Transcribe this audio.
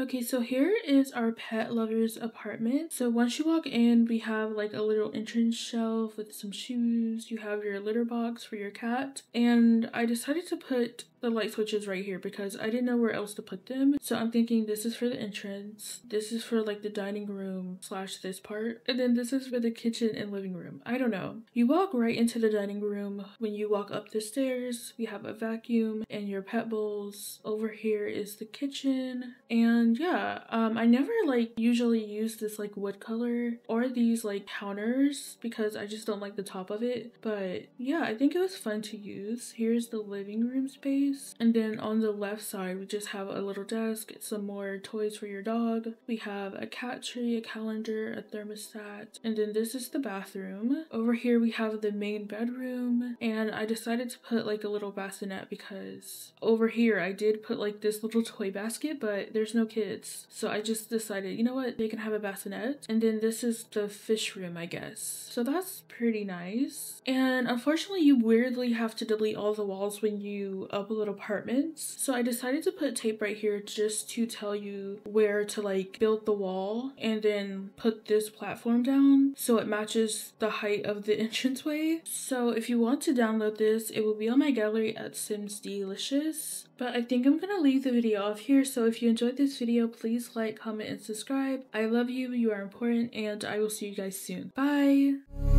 Okay, so here is our pet lover's apartment. So once you walk in, we have like a little entrance shelf with some shoes. You have your litter box for your cat. And I decided to put the light switches right here because I didn't know where else to put them. So I'm thinking this is for the entrance. This is for like the dining room / this part. And then this is for the kitchen and living room. I don't know. You walk right into the dining room. When you walk up the stairs, you have a vacuum and your pet bowls. Over here is the kitchen. And yeah, I never like usually use this like wood color or these like counters because I just don't like the top of it, but yeah, I think it was fun to use. Here's the living room space, and then on the left side we just have a little desk, some more toys for your dog. We have a cat tree, a calendar, a thermostat, and then this is the bathroom. Over here we have the main bedroom, and I decided to put like a little bassinet because over here I did put like this little toy basket, but there's no kids, so I just decided, you know what, they can have a bassinet. And then this is the fish room, I guess, so that's pretty nice. And unfortunately you weirdly have to delete all the walls when you upload apartments, so I decided to put tape right here just to tell you where to like build the wall and then put this platform down so it matches the height of the entranceway. So if you want to download this, it will be on my gallery at Sims Delicious. But I think I'm gonna leave the video off here, so if you enjoyed this video, please like, comment, and subscribe. I love you, you are important, and I will see you guys soon. Bye!